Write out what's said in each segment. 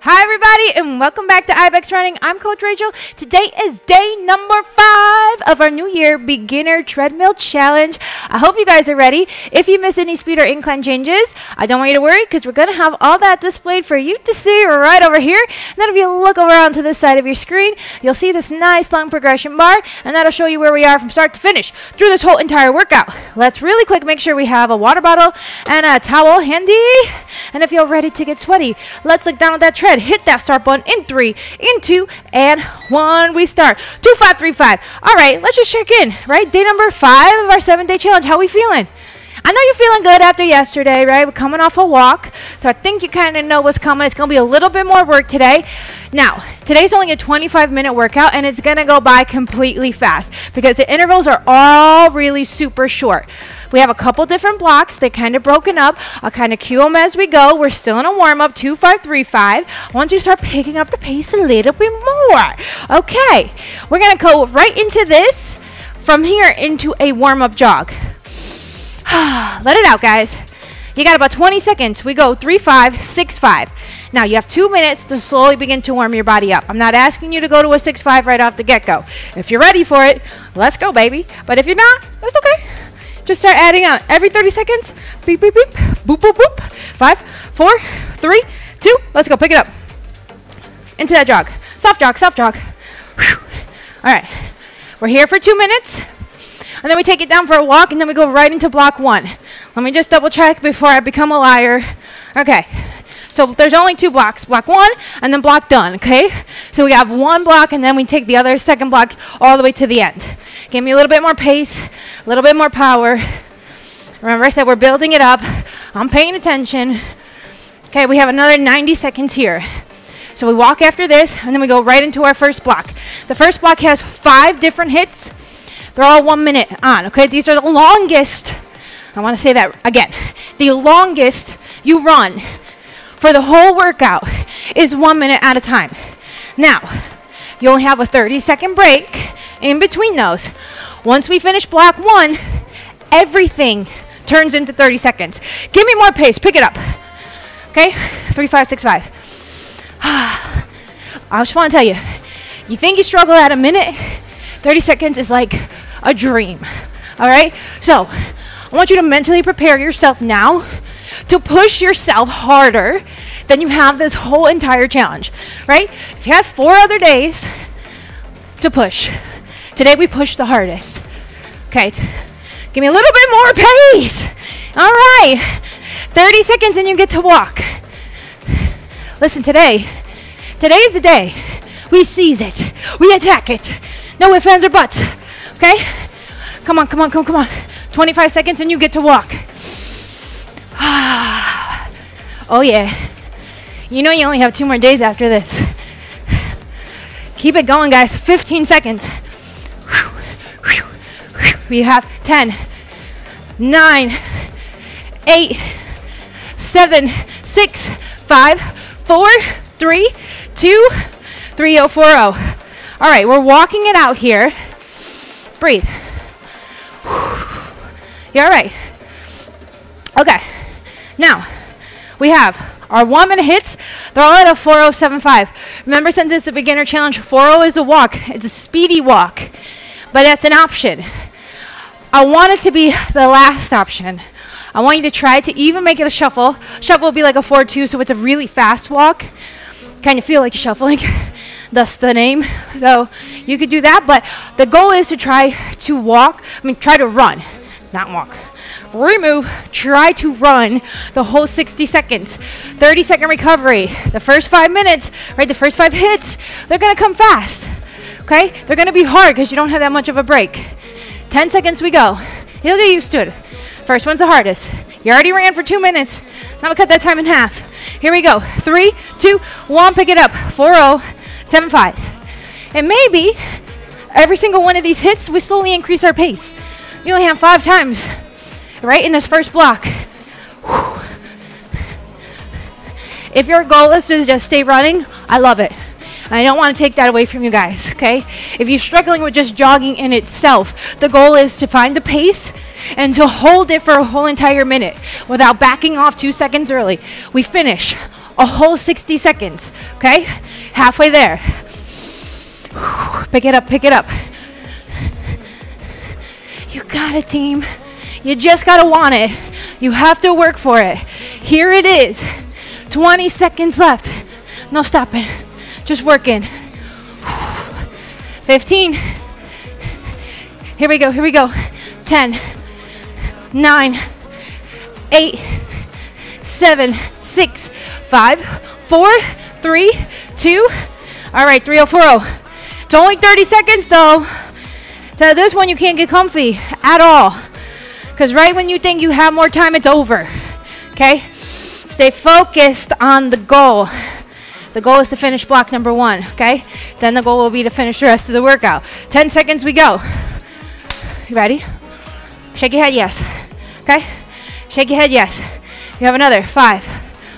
Hi everybody and welcome back to IBX Running. I'm Coach Rachel. Today is day number 5 of our New Year Beginner Treadmill Challenge. I hope you guys are ready. If you miss any speed or incline changes, I don't want you to worry because we're going to have all that displayed for you to see right over here. And then if you look over onto this side of your screen, you'll see this nice long progression bar, and that'll show you where we are from start to finish through this whole entire workout. Let's really quick make sure we have a water bottle and a towel handy. And if you're ready to get sweaty, let's look down at that tread. Hit that start button in 3, in 2, and 1. We start. 2, 5, 3, 5. All right, let's just check in, right? Day number 5 of our 7-day challenge. How we feeling? I know you're feeling good after yesterday, right? We're coming off a walk, so I think you kind of know what's coming. It's going to be a little bit more work today. Now, today's only a 25-minute workout, and it's going to go by completely fast because the intervals are all really super short. We have a couple different blocks. They're kind of broken up. I'll kind of cue them as we go. We're still in a warm-up, 2, 5, 3, 5. Once you start picking up the pace a little bit more. Okay, we're going to go right into this from here into a warm-up jog. Let it out, guys. You got about 20 seconds. We go 3, 5, 6, 5. Now you have 2 minutes to slowly begin to warm your body up. I'm not asking you to go to a 6, 5 right off the get-go. If you're ready for it, let's go, baby. But if you're not, that's okay. Just start adding on every 30 seconds. Beep, beep, beep. Boop, boop, boop. 5, 4, 3, 2. Let's go. Pick it up. Into that jog. Soft jog, soft jog. Whew. All right. We're here for 2 minutes. And then we take it down for a walk, and then we go right into block 1. Let me just double check before I become a liar. Okay. So there's only 2 blocks, block 1 and then block done, okay? So we have 1 block, and then we take the other second block all the way to the end. Give me a little bit more pace, a little bit more power. Remember I said we're building it up. I'm paying attention. Okay, we have another 90 seconds here. So we walk after this, and then we go right into our first block. The first block has 5 different hits. They're all 1 minute on, okay? These are the longest, I want to say that again, the longest you run for the whole workout is 1 minute at a time. Now, you only have a 30-second break in between those. Once we finish block 1, everything turns into 30 seconds. Give me more pace, pick it up. Okay, 3, 5, 6, 5. I just want to tell you, you think you struggle at a minute, 30 seconds is like a dream, all right? So I want you to mentally prepare yourself now to push yourself harder than you have this whole entire challenge, right? If you had 4 other days to push, today we pushed the hardest. Okay, give me a little bit more pace. All right, 30 seconds and you get to walk. Listen, today is the day. We seize it, we attack it. No ifs, ands, or buts, okay? Come on, come on, come on, come on. 25 seconds and you get to walk. Oh yeah, you know you only have 2 more days after this. Keep it going, guys, 15 seconds. We have 10, 9, 8, 7, 6, 5, 4, 3, 2, 3-0-4-0. All right, we're walking it out here. Breathe. You're all right. Okay, now we have our 1 minute hits. They're all at a 4:0.75. Remember, since it's a beginner challenge, 4:0 is a walk. It's a speedy walk, but that's an option. I want it to be the last option. I want you to try to even make it a shuffle. Shuffle will be like a 4:2, so it's a really fast walk. Kind of feel like you're shuffling. That's the name. So you could do that, but the goal is to try to run. It's not walk. Remove, try to run the whole 60 seconds. 30-second recovery. The first 5 minutes, right, the first 5 hits, they're going to come fast, okay? They're going to be hard because you don't have that much of a break. 10 seconds we go. You'll get used to it. First one's the hardest. You already ran for 2 minutes. Now we'll cut that time in half. Here we go. 3, 2, 1, pick it up. 4-0.75. And maybe every single one of these hits, we slowly increase our pace. You only have 5 times, right, in this first block. Whew. If your goal is to just stay running, I love it. I don't want to take that away from you guys, okay? If you're struggling with just jogging in itself, the goal is to find the pace and to hold it for a whole entire minute without backing off 2 seconds early. We finish a whole 60 seconds, okay? Halfway there. Pick it up, pick it up. You got it, team. You just gotta want it. You have to work for it. Here it is, 20 seconds left. No stopping, just working. 15, here we go, 10, 9, 8, 7, 6, 5, 4, 3, 2, all right, 3:40. It's only 30 seconds though. So this one you can't get comfy at all. Because right when you think you have more time, it's over, okay? Stay focused on the goal. The goal is to finish block number one, okay? Then the goal will be to finish the rest of the workout. 10 seconds we go. You ready? Shake your head, yes, okay? Shake your head, yes. You have another 5,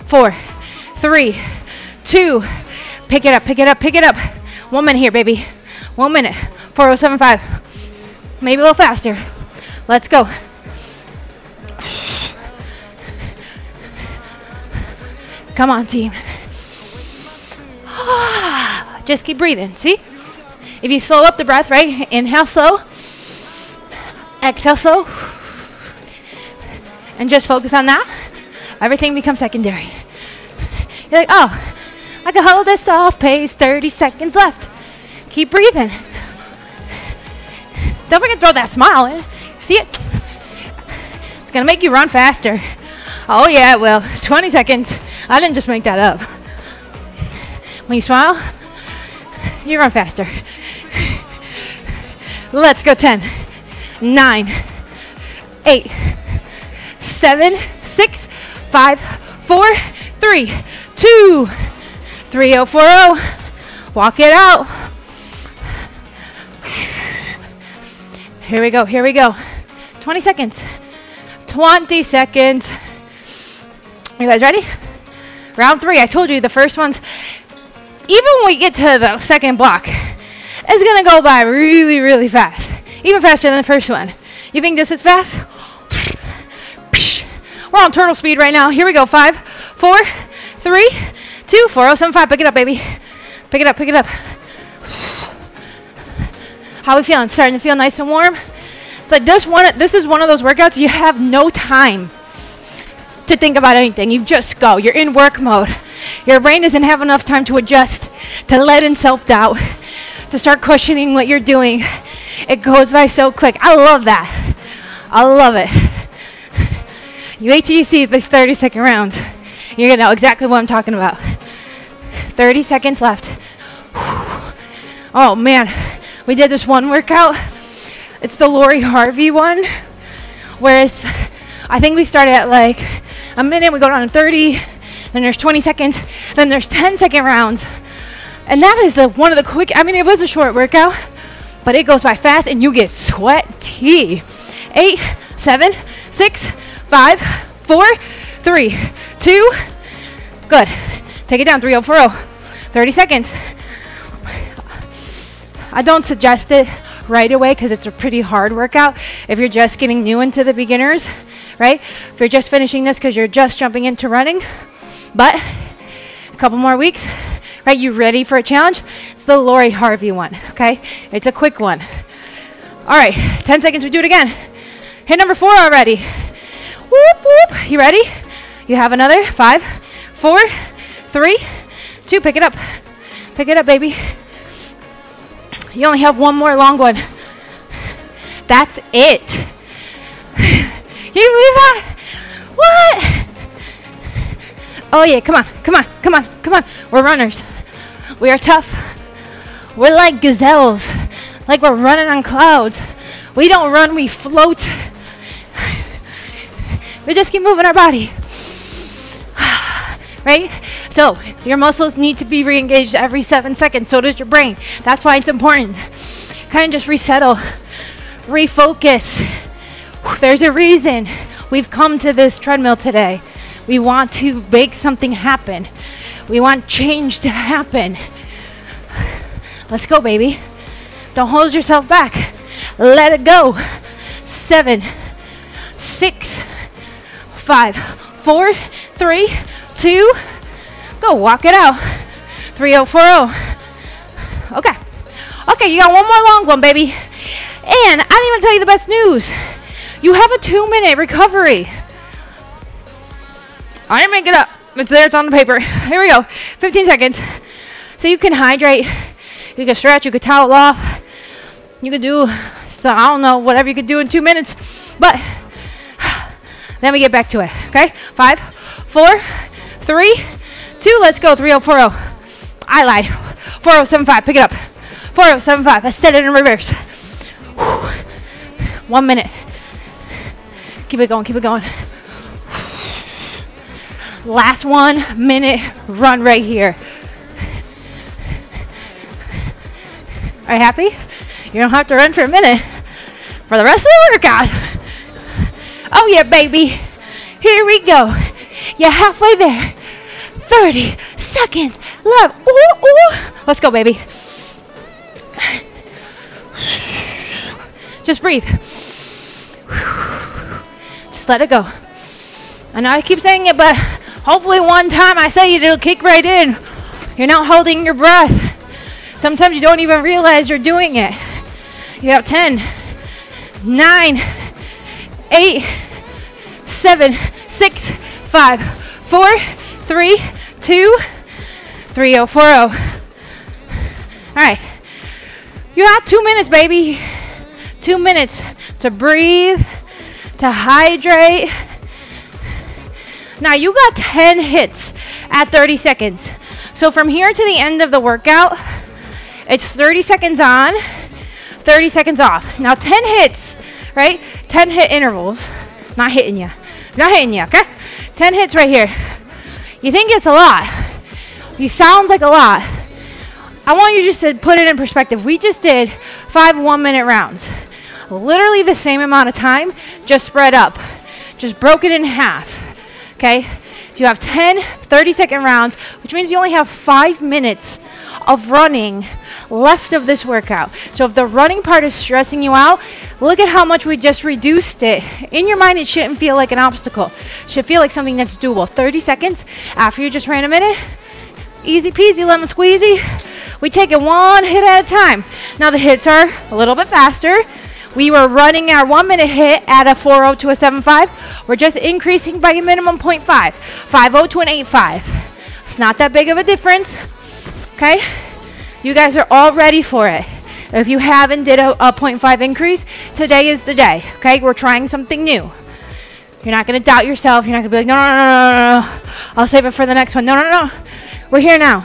4, 3, 2. Pick it up, pick it up, pick it up. 1 minute here, baby. 1 minute, 4:07.5. Maybe a little faster. Let's go. Come on, team. Just keep breathing, see? If you slow up the breath, right? Inhale slow, exhale slow, and just focus on that. Everything becomes secondary. You're like, oh, I can hold this off pace, 30 seconds left. Keep breathing. Don't forget to throw that smile in. See it? It's gonna make you run faster. Oh yeah, it will. 20 seconds. I didn't just make that up. When you smile, you run faster. Let's go. 10, 9, 8, 7, 6, 5, 4, 3, 2, 3:40. Walk it out. Here we go, here we go. 20 seconds. 20 seconds. You guys ready? Round three. I told you the first one's, even when we get to the second block, it's gonna go by really, really fast. Even faster than the first one. You think this is fast? We're on turtle speed right now. Here we go. 5, 4, 3, 2, 4:07.5. Pick it up, baby. Pick it up, pick it up. How we feeling? Starting to feel nice and warm? It's like this is one of those workouts you have no time to think about anything. You just go. You're in work mode. Your brain doesn't have enough time to adjust, to let in self-doubt, to start questioning what you're doing. It goes by so quick. I love that. I love it. You wait till you see these 30-second rounds. You're gonna know exactly what I'm talking about. 30 seconds left. Whew. Oh man, we did this one workout. It's the Lori Harvey one. Whereas I think we started at like a minute, we go down to 30, then there's 20 seconds, then there's 10-second rounds. And that is one of the quick, I mean, it was a short workout, but it goes by fast and you get sweaty. 8, 7, 6, 5, 4, 3, 2, good. Take it down, 3:40, 30 seconds. I don't suggest it right away because it's a pretty hard workout if you're just getting new into the beginners, right? If you're just finishing this because you're just jumping into running, but a couple more weeks, right? You ready for a challenge? It's the Lori Harvey one, okay? It's a quick one. All right, 10 seconds, we do it again. Hit number 4 already. Whoop, whoop, you ready? You have another 5, 4, 3, 2. Pick it up. Pick it up, baby. You only have one more long one. That's it. You believe that? What? Oh yeah, come on, come on, come on, come on. We're runners. We are tough. We're like gazelles. Like we're running on clouds. We don't run, we float. We just keep moving our body. Right? So your muscles need to be re-engaged every 7 seconds. So does your brain. That's why it's important. Kind of just resettle, refocus. There's a reason we've come to this treadmill today. We want to make something happen. We want change to happen. Let's go, baby. Don't hold yourself back. Let it go. 7, 6, 5, 4, 3, 2, Go, walk it out. 3-0, 4-0. Okay. Okay, you got one more long one, baby. And I didn't even tell you the best news. You have a 2-minute recovery. I didn't make it up. It's there, it's on the paper. Here we go, 15 seconds. So you can hydrate, you can stretch, you can towel off, you can do, so I don't know, whatever you could do in 2 minutes, but then we get back to it, okay? 5, 4, 3, 2, let's go, 3-0, 4-0. I lied, 4-0, 7-5, pick it up. 4-0, 7-5, let's set it in reverse. Whew. 1 minute. Keep it going, keep it going. Last 1 minute run right here. Are you happy? You don't have to run for a minute for the rest of the workout. Oh yeah, baby. Here we go. You're halfway there. 30 seconds left. Ooh, ooh. Let's go, baby. Just breathe. Just let it go. I know I keep saying it, but hopefully one time I say it, it'll kick right in. You're not holding your breath. Sometimes you don't even realize you're doing it. You have 10, 9, 8, 7, 6, 5, 4, 3, 2, 3-0, 4-0. All right. You have 2 minutes, baby. 2 minutes to breathe, to hydrate. Now you got 10 hits at 30 seconds. So from here to the end of the workout, it's 30 seconds on, 30 seconds off. Now 10 hits, right? 10 hit intervals. Not hitting you. Not hitting you, okay? 10 hits right here. You think it's a lot. You sound like a lot. I want you just to put it in perspective. We just did 5 1-minute rounds. Literally the same amount of time, just spread up. Just broke it in half. Okay, so you have 10 30-second rounds, which means you only have 5 minutes of running left of this workout. So if the running part is stressing you out, look at how much we just reduced it. In your mind, it shouldn't feel like an obstacle. It should feel like something that's doable. 30 seconds after you just ran a minute, easy peasy, lemon squeezy. We take it one hit at a time. Now the hits are a little bit faster. We were running our 1 minute hit at a 4-0 to a 7-5. We're just increasing by a minimum 0.5. 5-0 to an 8-5. It's not that big of a difference, okay? You guys are all ready for it. If you haven't did a 0.5 increase, today is the day, okay? We're trying something new. You're not gonna doubt yourself. You're not gonna be like, no, no, no, no, no, no. I'll save it for the next one. No, no, no, no. We're here now.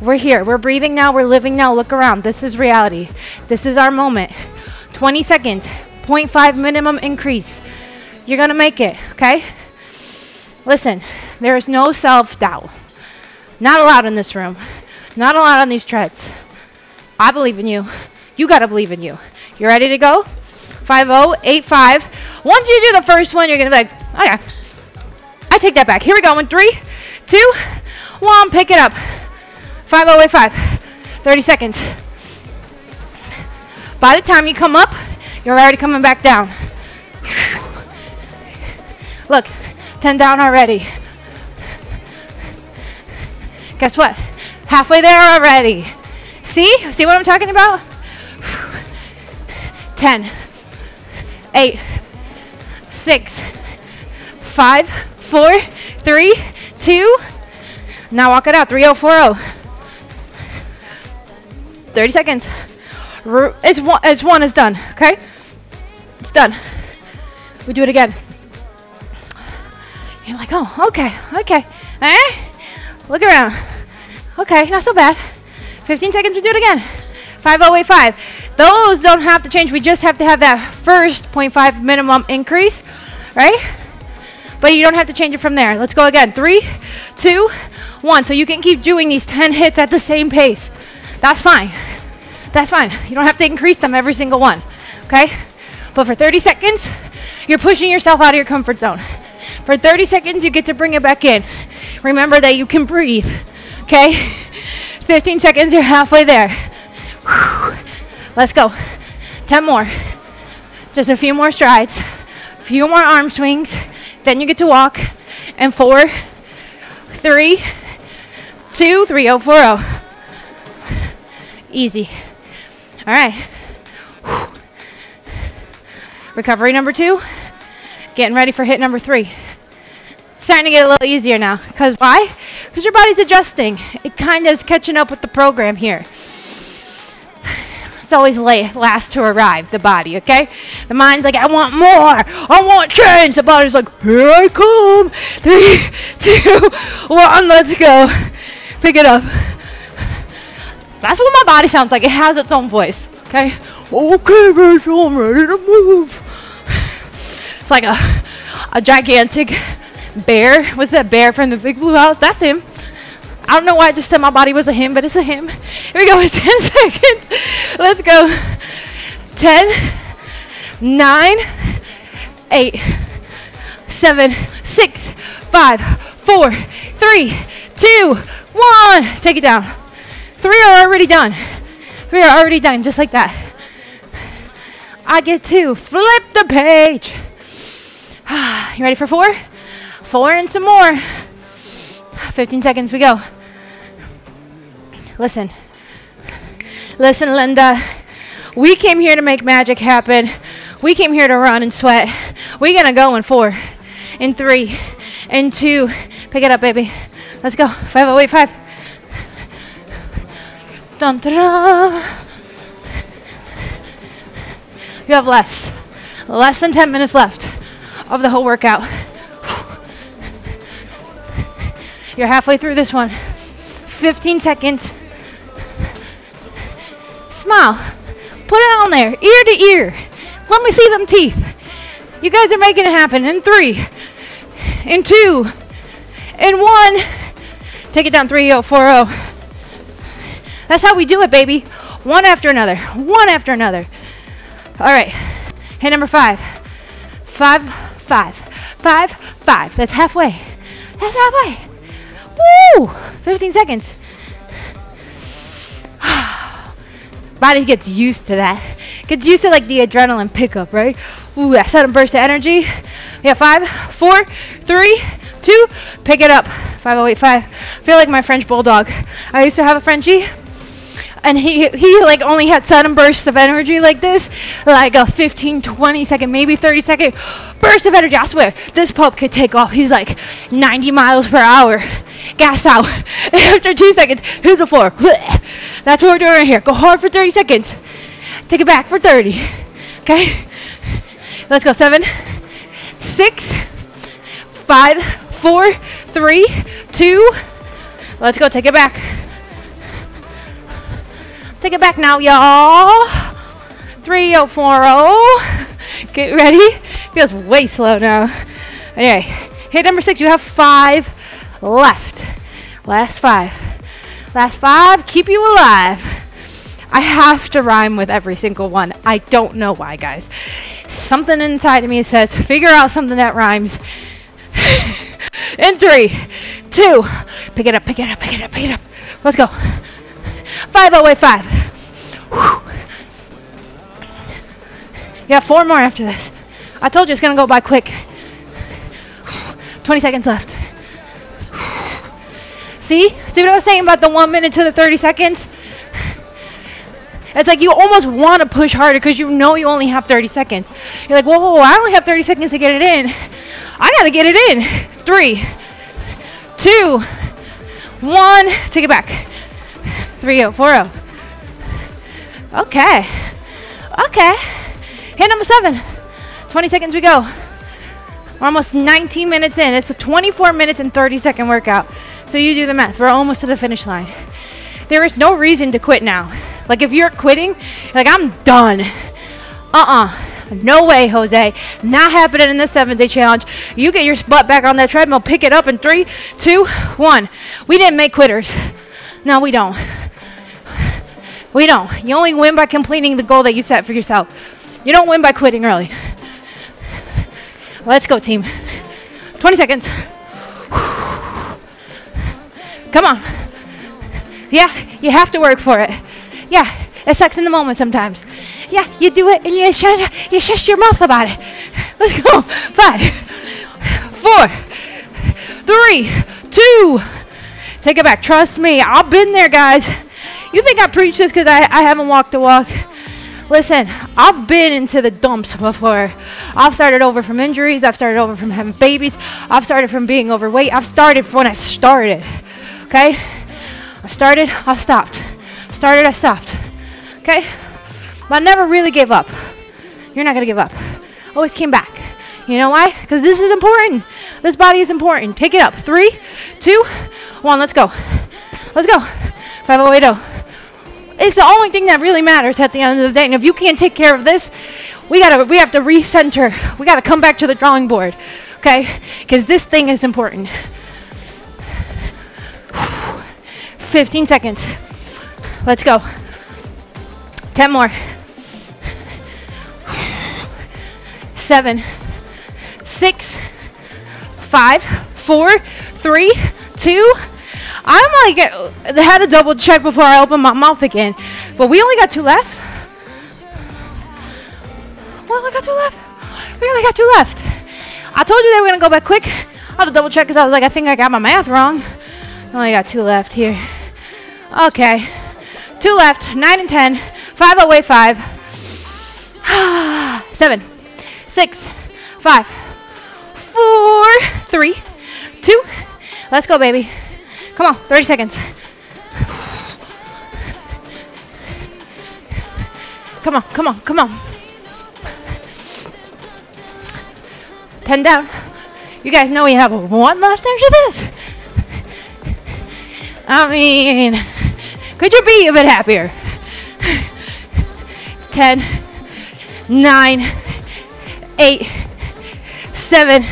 We're here. We're breathing now. We're living now. Look around. This is reality. This is our moment. 20 seconds, 0.5 minimum increase. You're gonna make it, okay? Listen, there is no self-doubt. Not allowed in this room. Not allowed on these treads. I believe in you. You gotta believe in you. You ready to go? 5-0, 8-5. Once you do the first one, you're gonna be like, okay, I take that back. Here we go, in 3, 2, 1, pick it up. 5-0, 8-5, 30 seconds. By the time you come up, you're already coming back down. Look, 10 down already. Guess what? Halfway there already. See? See what I'm talking about? 10, 8, 6, 5, 4, 3, 2. Now walk it out. 3-0, 4-0. 30 seconds. It's one is done, okay? It's done. We do it again. You're like, oh, okay, okay. Eh? Look around. Okay, not so bad. 15 seconds, we do it again. 5-0, 8-5. Those don't have to change. We just have to have that first 0.5 minimum increase, right? But you don't have to change it from there. Let's go again. 3, 2, 1. So you can keep doing these 10 hits at the same pace. That's fine. That's fine. You don't have to increase them every single one, okay? But for 30 seconds, you're pushing yourself out of your comfort zone. For 30 seconds, you get to bring it back in. Remember that you can breathe, okay? 15 seconds, you're halfway there. Whew. Let's go. 10 more. Just a few more strides, a few more arm swings, then you get to walk. And 4, 3, two, 3-0, 4-0. Easy. All right. Whew. Recovery number two. Getting ready for hit number three. It's starting to get a little easier now. Because why? Because your body's adjusting. It kind of is catching up with the program here. It's always last to arrive, the body, okay? The mind's like, I want more. I want change. The body's like, here I come. 3, 2, 1, let's go. Pick it up. That's what my body sounds like. It has its own voice, okay? Okay, Rachel, I'm ready to move. It's like a gigantic bear. What's that bear from the Big Blue House? That's him. I don't know why I just said my body was a him, but it's a him. Here we go. It's 10 seconds. Let's go. 10, 9, 8, 7, 6, 5, 4, 3, 2, 1. Take it down. 3 are already done. 3 are already done, just like that. I get 2. Flip the page. You ready for 4? 4 and some more. 15 seconds we go. Listen. Listen, Linda. We came here to make magic happen. We came here to run and sweat. We're going to go in 4, in 3, in 2. Pick it up, baby. Let's go. 5-0-8-5. Dun, da, da. You have less than 10 minutes left of the whole workout. You're halfway through this one. 15 seconds. Smile. Put it on there, ear to ear. Let me see them teeth. You guys are making it happen. In 3, in 2, in 1. Take it down, 3-0, 4-0. That's how we do it, baby. One after another, one after another. All right, hit number 5. 5, 5, 5, 5. That's halfway. That's halfway. Woo! 15 seconds. Body gets used to that. Gets used to like the adrenaline pickup, right? Ooh, that sudden burst of energy. Yeah, 5, 4, 3, 2. Pick it up. 5-0-8-5. Feel like my French bulldog. I used to have a Frenchie. And he like only had sudden bursts of energy like this, like a 15, 20 second, maybe 30 second burst of energy. I swear, this pup could take off. He's like 90 miles per hour, gas out. After 2 seconds, hit the floor. That's what we're doing right here. Go hard for 30 seconds. Take it back for 30, okay? Let's go, 7, 6, 5, 4, 3, 2. Let's go, take it back. Take it back now, y'all. 3-0, 4-0. Get ready. Feels way slow now. Okay, hit number 6. You have 5 left. Last 5. Last 5. Keep you alive. I have to rhyme with every single one. I don't know why, guys. Something inside of me says, figure out something that rhymes. In 3, 2. Pick it up, pick it up, pick it up, pick it up. Let's go. 5-0-8-5. Whew. You have 4 more after this. I told you it's going to go by quick. 20 seconds left. See what I was saying about the 1 minute to the 30 seconds? It's like you almost want to push harder because you know you only have 30 seconds. You're like, whoa, whoa, whoa, I only have 30 seconds to get it in. I got to get it in. 3, 2, 1. Take it back. 3-0, 4-0. Okay. Okay. Hit number 7. 20 seconds we go. We're almost 19 minutes in. It's a 24 minutes and 30 second workout. So you do the math. We're almost to the finish line. There is no reason to quit now. Like if you're quitting, you're like, I'm done. No way, Jose. Not happening in this 7-day challenge. You get your butt back on that treadmill. Pick it up in 3, 2, 1. We didn't make quitters. No, we don't. We don't. You only win by completing the goal that you set for yourself. You don't win by quitting early. Let's go, team. 20 seconds. Come on. Yeah, you have to work for it. Yeah, it sucks in the moment sometimes. Yeah, you do it and you shut your mouth about it. Let's go. 5, 4, 3, 2. Take it back. Trust me. I've been there, guys. You think I preach this because I haven't walked the walk? Listen, I've been into the dumps before. I've started over from injuries. I've started over from having babies. I've started from being overweight. I've started when I started, okay? I started, I stopped. Started, I stopped, okay? But I never really gave up. You're not going to give up. Always came back. You know why? Because this is important. This body is important. Pick it up. 3, 2, 1. Let's go. Let's go. 5080. It's the only thing that really matters at the end of the day. And if you can't take care of this, we have to recenter. We got to come back to the drawing board, okay? Because this thing is important. 15 seconds. Let's go. 10 more. 7, 6, 5, 4, 3, 2. I'm like, I had to double check before I opened my mouth again. But we only got 2 left. We only got 2 left. We only got 2 left. I told you they were going to go back quick. I had to double check because I was like, I think I got my math wrong. I only got 2 left here. Okay. 2 left. 9 and 10. 5, 0, 8, 5. 7, 6, 5, 4, 3, 2. Let's go, baby. Come on, 30 seconds. Come on, come on, come on. 10 down. You guys know we have 1 left after this. I mean, could you be a bit happier? 10, 9, 8, 7,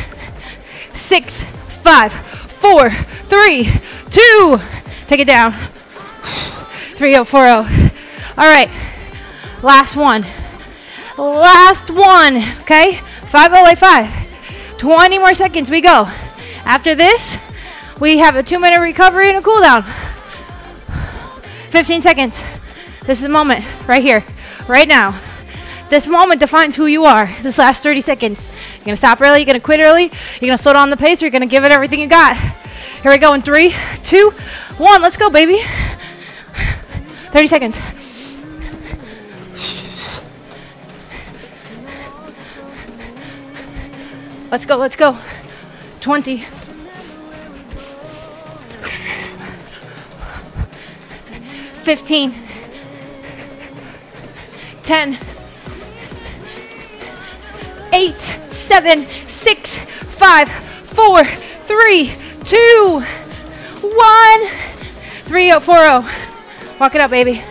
6, 5, 4, 3, 2, take it down. 3-0, 4-0. All right, last one. Last one, okay? 5-0-8-5. 20 more seconds, we go. After this, we have a 2-minute recovery and a cool down. 15 seconds. This is a moment right here, right now. This moment defines who you are, this last 30 seconds. You're gonna stop early, you're gonna quit early, you're gonna slow down the pace, or you're gonna give it everything you got. Here we go in 3, 2, 1. Let's go, baby. 30 seconds. Let's go, let's go. 20. 15. 10. 8, 7, 6, 5, 4, 3, 2, 1. 3-0, 4-0. Walk it up, baby.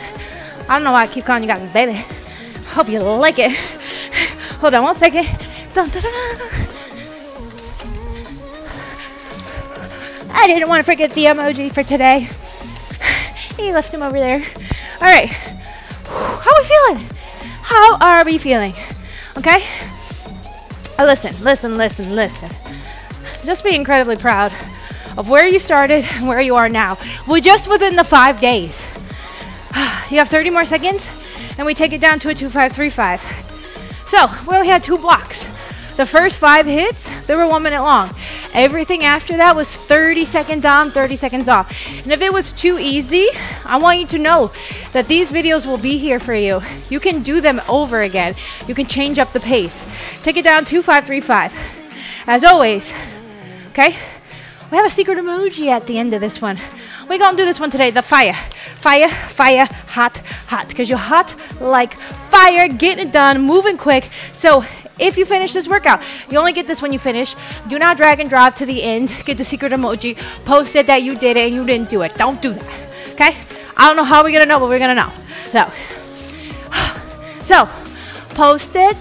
I don't know why I keep calling you guys baby. Hope you like it. Hold on 1 second. Dun, dun, dun, dun. I didn't want to forget the emoji for today. He left him over there. All right. How are we feeling? How are we feeling? Okay? Oh, listen, listen, listen, listen. Just be incredibly proud of where you started and where you are now. We're just within the 5 days. You have 30 more seconds, and we take it down to a 2-5-3-5. So we only had 2 blocks. The first 5 hits, they were 1 minute long. Everything after that was 30 seconds on, 30 seconds off. And if it was too easy, I want you to know that these videos will be here for you. You can do them over again. You can change up the pace. Take it down 2-5-3-5. As always, okay? We have a secret emoji at the end of this one. We're gonna do this one today, the fire. Fire, fire, hot, hot. Because you're hot like fire, getting it done, moving quick. So if you finish this workout, you only get this when you finish. Do not drag and drop to the end. Get the secret emoji, post it that you did it and you didn't do it. Don't do that, okay? I don't know how we're gonna know, but we're gonna know. So post it,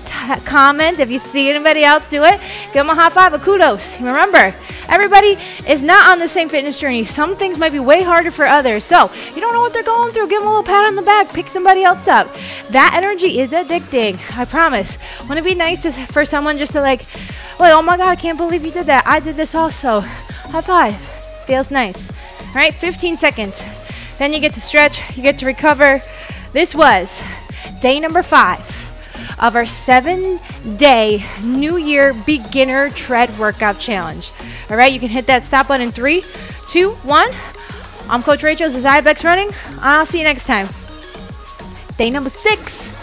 comment. If you see anybody else do it, give them a high five, a kudos. Remember, everybody is not on the same fitness journey. Some things might be way harder for others. So you don't know what they're going through. Give them a little pat on the back. Pick somebody else up. That energy is addicting. I promise. Wouldn't it be nice for someone just to like, wait, oh my God, I can't believe you did that. I did this also. High five. Feels nice. All right, 15 seconds. Then you get to stretch. You get to recover. This was day number 5 of our 7-day New Year Beginner Tread Workout Challenge. All right, you can hit that stop button in 3, 2, 1. I'm Coach Rachel, this is IBX Running, and I'll see you next time. Day number 6.